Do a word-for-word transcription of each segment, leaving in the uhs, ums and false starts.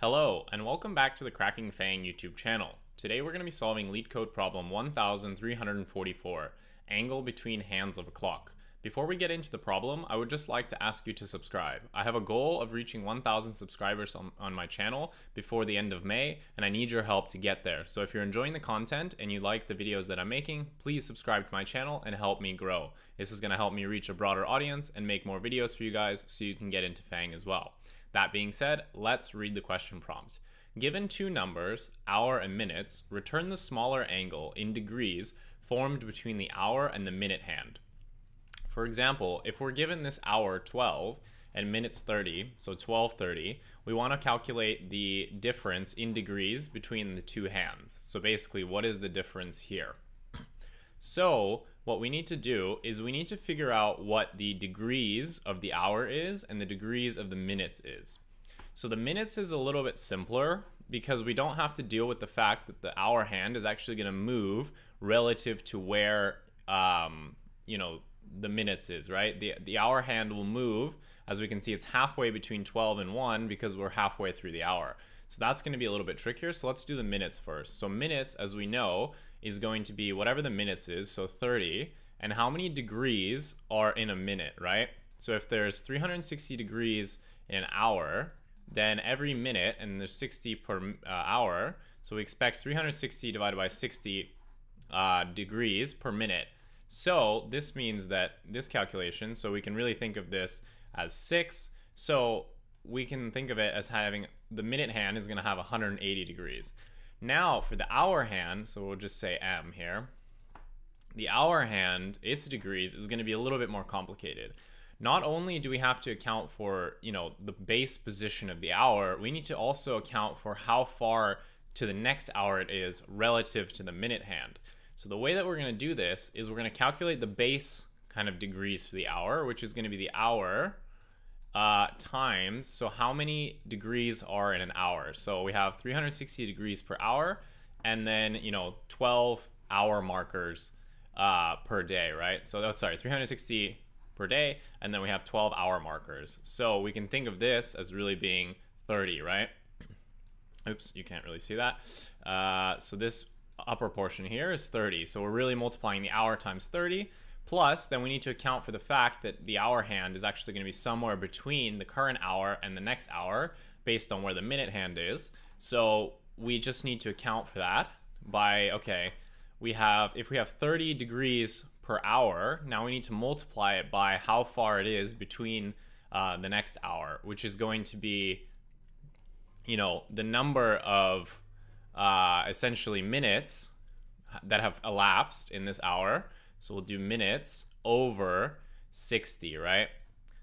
Hello, and welcome back to the Cracking Fang YouTube channel. Today we're going to be solving LeetCode problem one thousand three hundred forty-four, angle between hands of a clock. Before we get into the problem, I would just like to ask you to subscribe. I have a goal of reaching one thousand subscribers on, on my channel before the end of May, and I need your help to get there. So if you're enjoying the content and you like the videos that I'm making, please subscribe to my channel and help me grow. This is going to help me reach a broader audience and make more videos for you guys so you can get into FAANG as well. That being said, let's read the question prompt. Given two numbers, hour and minutes, return the smaller angle in degrees formed between the hour and the minute hand. For example, if we're given this hour twelve and minutes thirty, so twelve thirty, we want to calculate the difference in degrees between the two hands. So basically, what is the difference here? So what we need to do is we need to figure out what the degrees of the hour is and the degrees of the minutes is. So the minutes is a little bit simpler because we don't have to deal with the fact that the hour hand is actually going to move relative to where, um, you know, the minutes is, right? The, the hour hand will move. As we can see, it's halfway between twelve and one because we're halfway through the hour. So that's going to be a little bit trickier. So let's do the minutes first. So minutes, as we know, is going to be whatever the minutes is, so thirty, and how many degrees are in a minute, right? So if there's three hundred sixty degrees in an hour, then every minute, and there's sixty per uh, hour, so we expect three hundred sixty divided by sixty uh, degrees per minute. So this means that this calculation, so we can really think of this as six, so we can think of it as having the minute hand is going to have one hundred eighty degrees. Now for the hour hand, so we'll just say M here, the hour hand, its degrees is going to be a little bit more complicated. Not only do we have to account for, you know, the base position of the hour, we need to also account for how far to the next hour it is relative to the minute hand. So the way that we're going to do this is we're going to calculate the base kind of degrees for the hour, which is going to be the hour uh times, so how many degrees are in an hour. So we have three hundred sixty degrees per hour, and then, you know, twelve hour markers uh per day, right? So that's, sorry, three hundred sixty per day, and then we have twelve hour markers, so we can think of this as really being thirty, right? Oops, you can't really see that. Uh so this upper portion here is thirty, so we're really multiplying the hour times thirty. Plus, then we need to account for the fact that the hour hand is actually going to be somewhere between the current hour and the next hour based on where the minute hand is. So we just need to account for that by, okay, we have, if we have thirty degrees per hour, now we need to multiply it by how far it is between uh, the next hour, which is going to be, you know, the number of uh, essentially minutes that have elapsed in this hour. So we'll do minutes over sixty, right?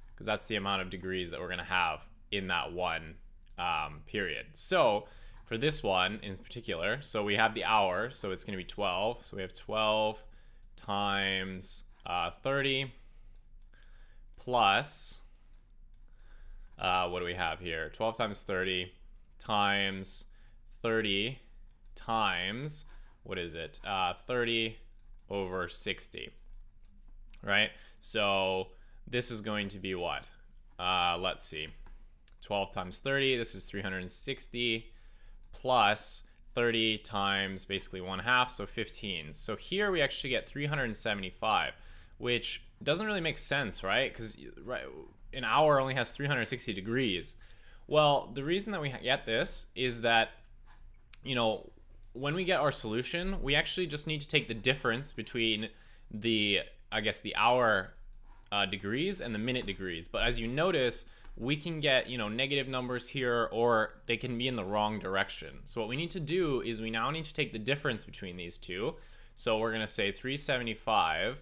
Because that's the amount of degrees that we're going to have in that one um, period. So for this one in particular, so we have the hour, so it's going to be twelve. So we have twelve times uh, thirty plus, uh, what do we have here? twelve times thirty times thirty times, what is it? Uh, thirty over sixty, right? So this is going to be what? Uh, let's see, twelve times thirty, this is three hundred sixty, plus thirty times basically one half, so fifteen. So here we actually get three hundred seventy-five, which doesn't really make sense, right? Because right, an hour only has three hundred sixty degrees. Well, the reason that we get this is that, you know, when we get our solution, we actually just need to take the difference between the, I guess, the hour uh, degrees and the minute degrees. But as you notice, we can get, you know, negative numbers here, or they can be in the wrong direction. So what we need to do is we now need to take the difference between these two. So we're going to say three hundred seventy-five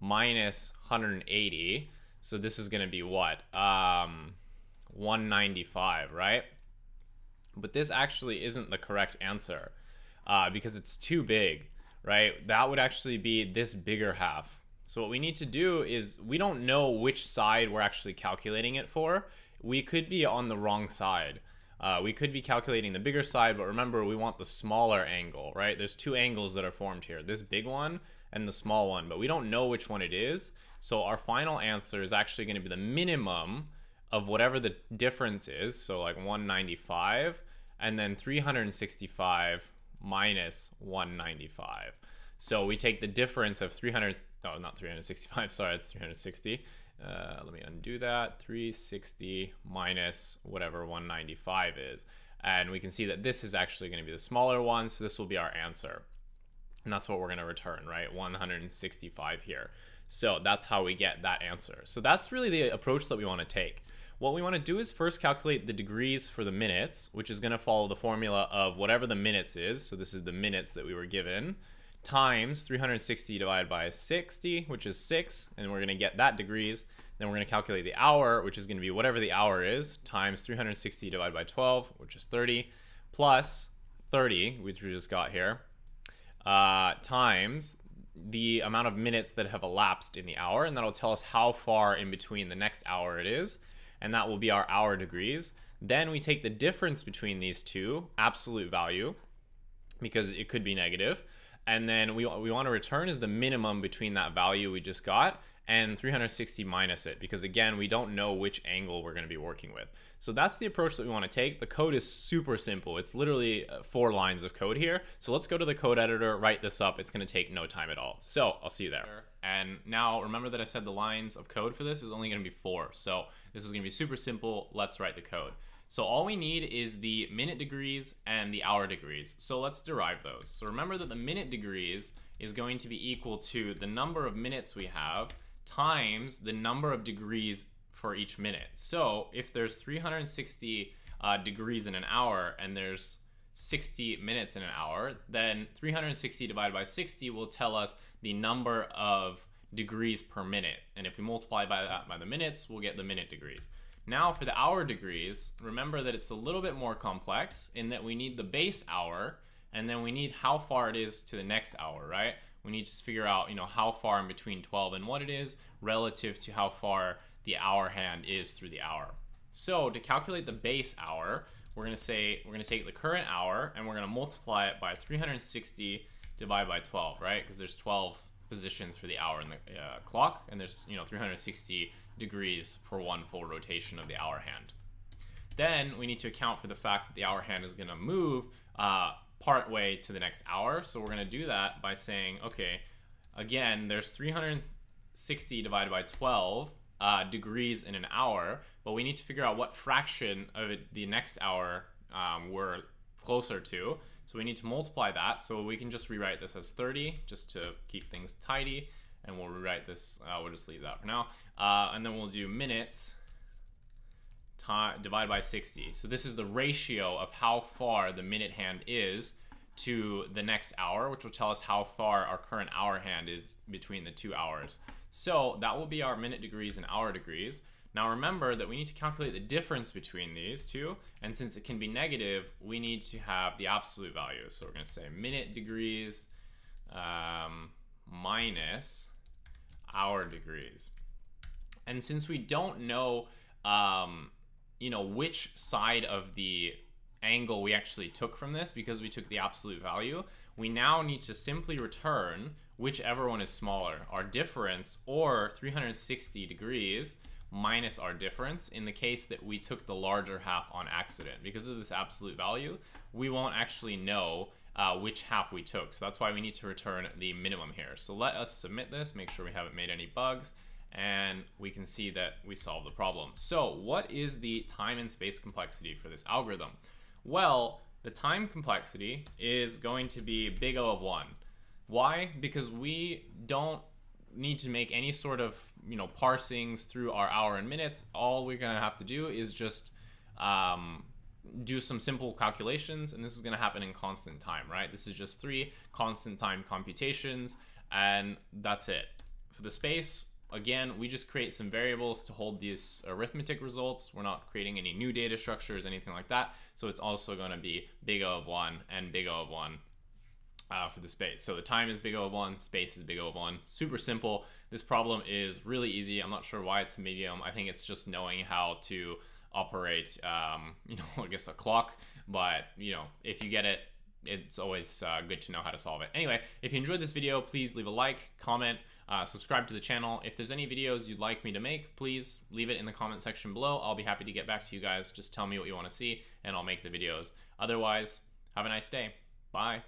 minus one hundred eighty. So this is going to be what? Um, one ninety-five, right? But this actually isn't the correct answer. Uh, because it's too big, right? That would actually be this bigger half. So what we need to do is, we don't know which side we're actually calculating it for. We could be on the wrong side. Uh, we could be calculating the bigger side, but remember, we want the smaller angle, right? There's two angles that are formed here, this big one and the small one, but we don't know which one it is. So our final answer is actually going to be the minimum of whatever the difference is, so like one ninety-five, and then three hundred sixty-five minus one ninety-five. So we take the difference of three hundred, no, not three hundred sixty-five, sorry, it's three hundred sixty. Uh, let me undo that, three sixty minus whatever one ninety-five is. And we can see that this is actually gonna be the smaller one, so this will be our answer. And that's what we're gonna return, right? one hundred sixty-five here. So that's how we get that answer. So that's really the approach that we wanna take. What we wanna do is first calculate the degrees for the minutes, which is gonna follow the formula of whatever the minutes is. So this is the minutes that we were given, times three hundred sixty divided by sixty, which is six, and we're gonna get that degrees. Then we're gonna calculate the hour, which is gonna be whatever the hour is, times three hundred sixty divided by twelve, which is thirty, plus thirty, which we just got here, uh, times the amount of minutes that have elapsed in the hour, and that'll tell us how far in between the next hour it is, and that will be our hour degrees. Then we take the difference between these two, absolute value, because it could be negative, and then we, we want to return is the minimum between that value we just got and three hundred sixty minus it, because again, we don't know which angle we're going to be working with. So that's the approach that we want to take. The code is super simple. It's literally four lines of code here. So let's go to the code editor, write this up. It's going to take no time at all. So I'll see you there. And now remember that I said the lines of code for this is only going to be four. So this is going to be super simple. Let's write the code. So all we need is the minute degrees and the hour degrees. So let's derive those. So remember that the minute degrees is going to be equal to the number of minutes we have times the number of degrees for each minute. So if there's three hundred sixty uh, degrees in an hour and there's sixty minutes in an hour, then three hundred sixty divided by sixty will tell us the number of degrees per minute. And if we multiply by that by the minutes, we'll get the minute degrees. Now for the hour degrees, remember that it's a little bit more complex in that we need the base hour and then we need how far it is to the next hour, right? We need to figure out, you know, how far in between twelve and what it is relative to how far the hour hand is through the hour. So to calculate the base hour, we're gonna say, we're gonna take the current hour and we're gonna multiply it by three hundred sixty divided by twelve, right? Because there's twelve positions for the hour in the uh, clock, and there's, you know, three hundred sixty degrees for one full rotation of the hour hand. Then we need to account for the fact that the hour hand is going to move uh, part way to the next hour. So we're going to do that by saying, okay, again, there's three hundred sixty divided by twelve uh, degrees in an hour, but we need to figure out what fraction of it, the next hour um, we're closer to. So we need to multiply that. So we can just rewrite this as thirty just to keep things tidy. And we'll rewrite this, uh, we'll just leave that for now. Uh, and then we'll do minutes time, divided by sixty. So this is the ratio of how far the minute hand is to the next hour, which will tell us how far our current hour hand is between the two hours. So that will be our minute degrees and hour degrees. Now remember that we need to calculate the difference between these two. And since it can be negative, we need to have the absolute value. So we're gonna say minute degrees um, minus hour degrees. And since we don't know, um, you know, which side of the angle we actually took from this, because we took the absolute value, we now need to simply return whichever one is smaller, our difference or three hundred sixty degrees minus our difference in the case that we took the larger half on accident. Because of this absolute value, we won't actually know Uh, which half we took. So that's why we need to return the minimum here. So let us submit this, make sure we haven't made any bugs, and we can see that we solved the problem. So what is the time and space complexity for this algorithm? Well, the time complexity is going to be big O of one. Why? Because we don't need to make any sort of, you know, parsings through our hour and minutes. All we're gonna have to do is just um, do some simple calculations, and this is going to happen in constant time, right? This is just three constant time computations, and that's it. For the space, again, we just create some variables to hold these arithmetic results. We're not creating any new data structures, anything like that. So it's also going to be big O of one and big O of one uh, for the space. So the time is big O of one, space is big O of one. Super simple. This problem is really easy. I'm not sure why it's medium. I think it's just knowing how to operate, um, you know, I guess a clock, but you know, if you get it, it's always uh, good to know how to solve it. Anyway, if you enjoyed this video, please leave a like, comment, uh, subscribe to the channel. If there's any videos you'd like me to make, please leave it in the comment section below. I'll be happy to get back to you guys. Just tell me what you want to see and I'll make the videos. Otherwise, have a nice day. Bye.